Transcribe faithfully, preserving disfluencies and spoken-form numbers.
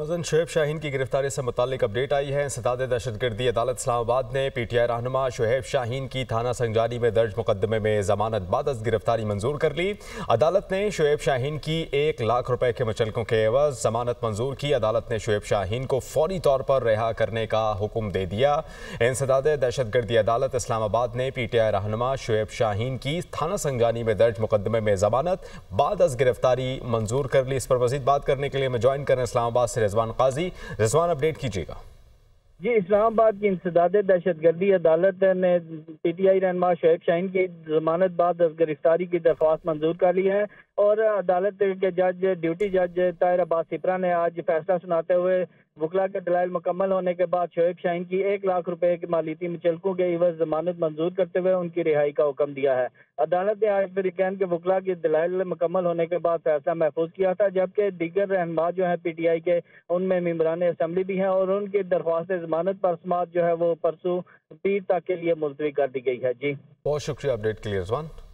नाज़रीन, शोएब शाहीन की गिरफ्तारी से मुतालिक अपडेट आई है। इंसदाद-ए-दहशतगर्दी अदालत इस्लामाबाद ने पी टी आई रहनुमा शोएब शाहीन की थाना संजानी में दर्ज मुकदमे में जमानत बादस गिरफ्तारी मंजूर कर ली। अदालत ने शोएब शाहीन की एक लाख रुपए के मुचलकों के एवज जमानत मंजूर की। अदालत ने शोएब शाहीन को फौरी तौर पर रिहा करने का हुक्म दे दिया। इंसदाद-ए-दहशतगर्दी अदालत इस्लामाबाद ने पी टी आई रहनुमा शोएब शाहीन की थाना संजानी में दर्ज मुकदमे में जमानत बादस गिरफ्तारी मंजूर कर ली। इस पर मज़ीद बात करने के लिए हमें ज्वाइन करें इस्लामाबाद रिजवान काजी। रिजवान, अपडेट कीजिएगा। जी, इस्लामाबाद की इंसदाद-ए-दहशतगर्दी अदालत ने पी टी आई रहनुमा शोएब शाहीन की जमानत बाद गिरफ्तारी की दरख्वास्त मंजूर कर ली है और अदालत के जज ड्यूटी जज ताहिर बासिप्रा ने आज फैसला सुनाते हुए वकला के दलाइल मुकम्मल होने के बाद शोएब शाहीन की एक लाख रुपए के मालियती मुचलकों के एवज जमानत मंजूर करते हुए उनकी रिहाई का हुक्म दिया है। अदालत ने आज बरीकैन के वकला के दलाइल मुकम्मल होने के बाद फैसला महफूज किया था, जबकि दीगर रहनुमा जो है पी टी आई के उनमें मेम्बरान असम्बली भी हैं और उनकी दरख्वास्त जमानत पर समाअत जो है वो परसों पीर तक के लिए मुलतवी कर दी गई है। जी, बहुत शुक्रिया अपडेट के लिए रिजवान।